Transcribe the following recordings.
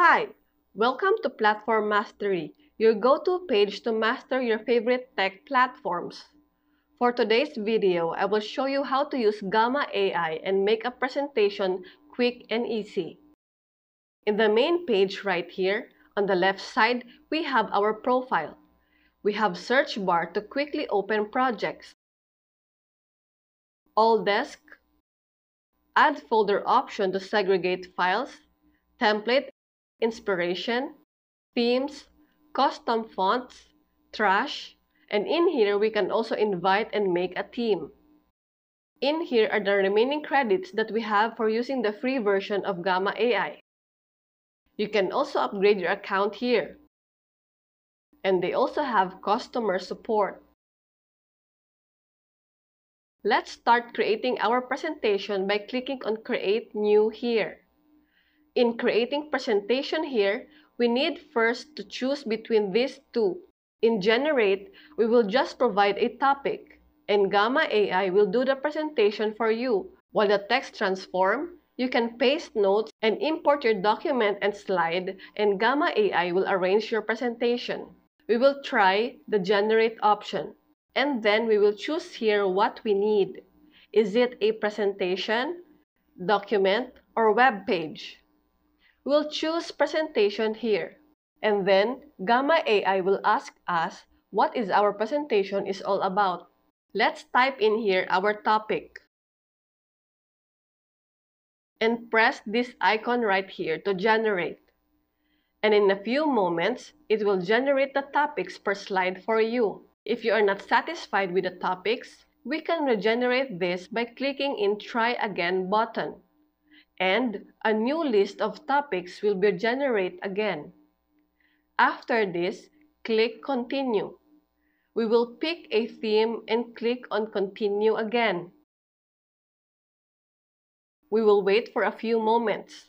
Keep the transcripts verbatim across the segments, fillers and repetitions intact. Hi, welcome to Platform Mastery, your go-to page to master your favorite tech platforms. For today's video, I will show you how to use Gamma A I and make a presentation quick and easy. In the main page right here, on the left side, we have our profile. We have search bar to quickly open projects, all desk, add folder option to segregate files, template, inspiration, themes, custom fonts, trash, and in here we can also invite and make a theme. In here are the remaining credits that we have for using the free version of Gamma A I. You can also upgrade your account here. And they also have customer support. Let's start creating our presentation by clicking on Create New here. In creating presentation here, we need first to choose between these two. In Generate, we will just provide a topic, and Gamma A I will do the presentation for you. While the text transform, you can paste notes and import your document and slide, and Gamma A I will arrange your presentation. We will try the Generate option, and then we will choose here what we need. Is it a presentation, document, or web page? We'll choose presentation here, and then Gamma A I will ask us what is our presentation is all about. Let's type in here our topic and press this icon right here to generate. And in a few moments, it will generate the topics per slide for you. If you are not satisfied with the topics, we can regenerate this by clicking in Try Again button. And a new list of topics will be generated again. After this, click Continue. We will pick a theme and click on Continue again. We will wait for a few moments.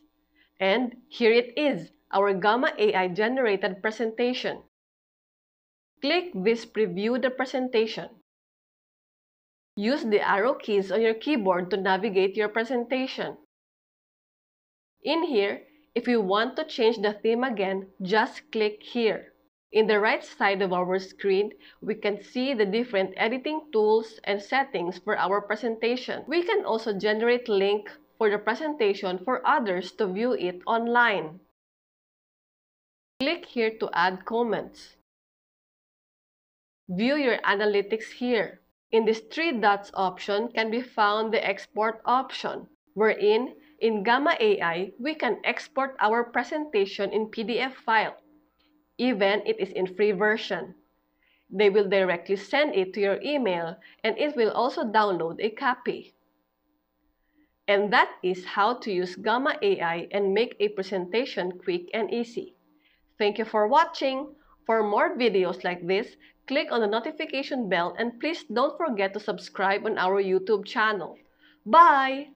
And here it is, our Gamma A I generated presentation. Click this Preview the presentation. Use the arrow keys on your keyboard to navigate your presentation. In here, if you want to change the theme again, just click here. In the right side of our screen, we can see the different editing tools and settings for our presentation. We can also generate link for the presentation for others to view it online. Click here to add comments. View your analytics here. In this three dots option can be found the export option, wherein in Gamma A I, we can export our presentation in P D F file, even it is in free version. They will directly send it to your email, and it will also download a copy. And that is how to use Gamma A I and make a presentation quick and easy. Thank you for watching. For more videos like this, click on the notification bell, and please don't forget to subscribe on our YouTube channel. Bye!